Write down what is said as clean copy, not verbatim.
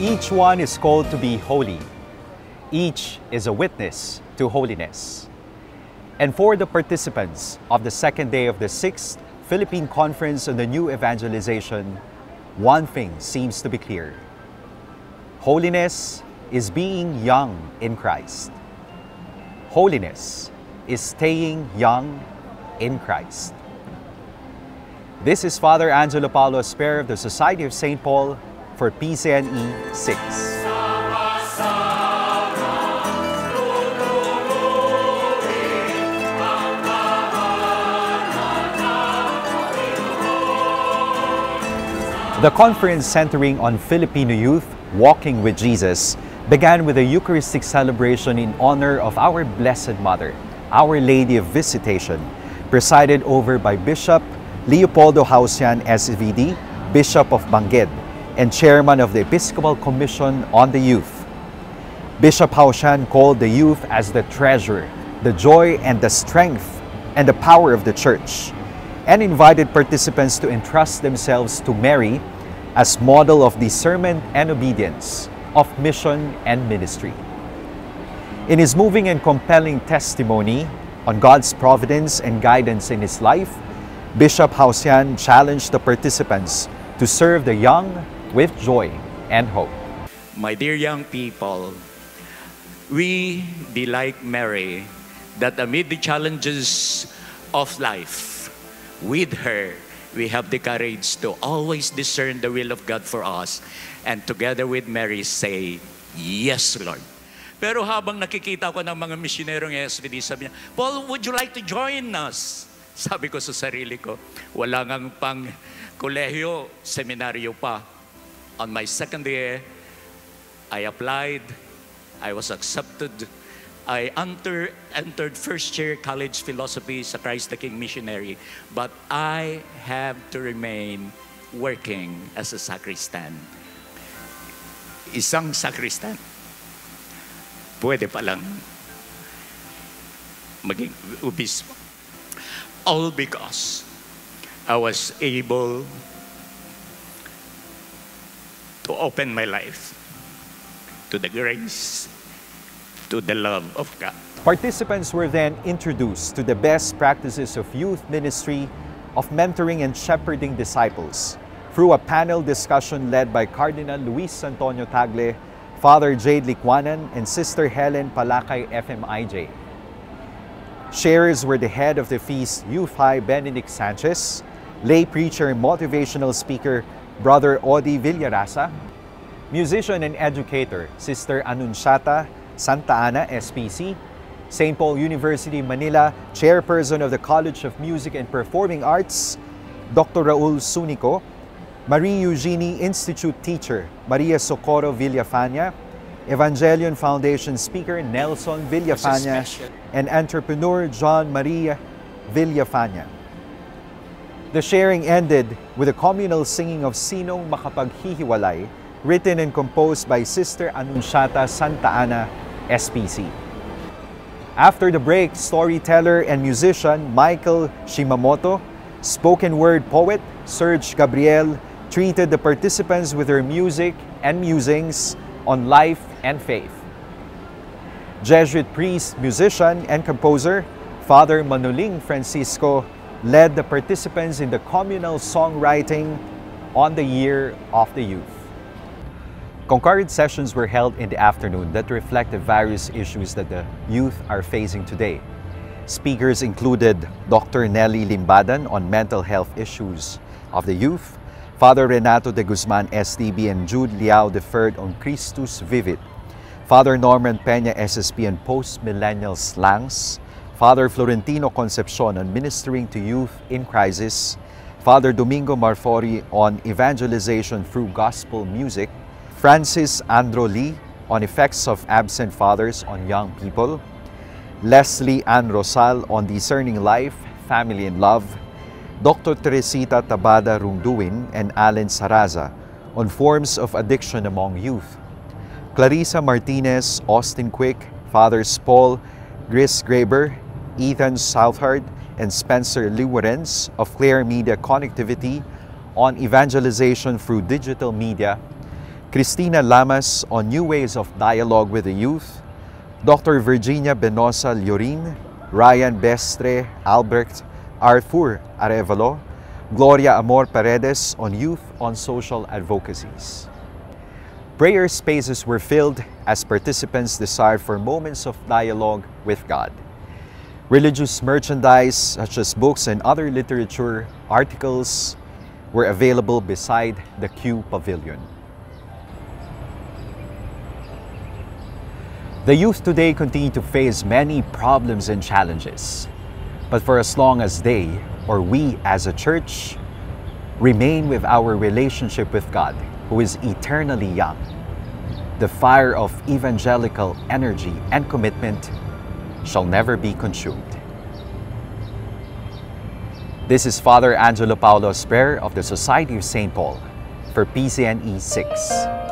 Each one is called to be holy. Each is a witness to holiness. And for the participants of the second day of the 6th Philippine Conference on the New Evangelization, one thing seems to be clear. Holiness is being young in Christ. Holiness is staying young in Christ. This is Father Angelo Paolo Asprer of the Society of St. Paul for PCNE 6. The conference centering on Filipino youth walking with Jesus began with a Eucharistic celebration in honor of our Blessed Mother, Our Lady of Visitation, presided over by Bishop Leopoldo Jaucian, SVD, Bishop of Benguet, and Chairman of the Episcopal Commission on the Youth. Bishop Hao Xian called the youth as the treasure, the joy and the strength and the power of the Church, and invited participants to entrust themselves to Mary as model of discernment and obedience, of mission and ministry. In his moving and compelling testimony on God's providence and guidance in his life, Bishop Hao Xian challenged the participants to serve the young with joy and hope. My dear young people, we be like Mary, that amid the challenges of life, with her, we have the courage to always discern the will of God for us and together with Mary say, yes, Lord. Pero habang nakikita ko ng mga misyonerong SVD, sabi niya, Paul, would you like to join us? Sabi ko sa sarili ko, wala ngang pang kolehiyo, seminaryo pa. On my second year, I applied, I was accepted, I entered first year college philosophy sa Christ the King missionary, but I have to remain working as a sacristan. Isang sacristan. Pwede palang maging obispo. All because I was able to open my life to the grace, to the love of God. Participants were then introduced to the best practices of youth ministry, of mentoring and shepherding disciples, through a panel discussion led by Cardinal Luis Antonio Tagle, Father Jade Licuanan, and Sister Helen Palakay, FMIJ. Sharers were the head of the feast, Youth High Benedict Sanchez, lay preacher and motivational speaker, Brother Audie Villarasa, musician and educator, Sister Anunciata Santa Ana, SPC, St. Paul University, Manila, Chairperson of the College of Music and Performing Arts, Dr. Raul Sunico, Marie Eugenie Institute teacher, Maria Socorro Villafaña, Evangelion Foundation speaker, Nelson Villafaña, and entrepreneur John Maria Villafaña. The sharing ended with a communal singing of Sinong Makapaghihiwalay, written and composed by Sister Anunciata Santa Ana, SPC. After the break, storyteller and musician Michael Shimamoto, spoken word poet Serge Gabriel treated the participants with her music and musings on life and faith. Jesuit priest, musician, and composer Father Manoling Francisco led the participants in the communal songwriting on the Year of the Youth. Concurrent sessions were held in the afternoon that reflect the various issues that the youth are facing today. Speakers included Dr. Nelly Limbadan on mental health issues of the youth, Father Renato de Guzman, SDB, and Jude Liao III on Christus Vivit, Father Norman Peña, SSP, and post-millennial slangs, Father Florentino Concepcion on ministering to youth in crisis, Father Domingo Marfori on evangelization through gospel music, Francis Andro Lee on effects of absent fathers on young people, Leslie Ann Rosal on discerning life, family, and love, Dr. Teresita Tabada Runduin and Alan Saraza on forms of addiction among youth, Clarissa Martinez, Austin Quick, Fathers Paul Gris Graber, Ethan Southard, and Spencer Liwerens of Clear Media Connectivity on evangelization through digital media, Cristina Lamas on New Ways of Dialogue with the Youth, Dr. Virginia Benosa Llorin, Ryan Bestre Albrecht, Arthur Arevalo, Gloria Amor Paredes on Youth on Social Advocacies. Prayer spaces were filled as participants desired for moments of dialogue with God. Religious merchandise such as books and other literature articles were available beside the Q Pavilion. The youth today continue to face many problems and challenges, but for as long as they, or we as a church, remain with our relationship with God, who is eternally young, the fire of evangelical energy and commitment shall never be consumed. This is Father Angelo Paolo Asprer of the Society of St. Paul for PCNE 6.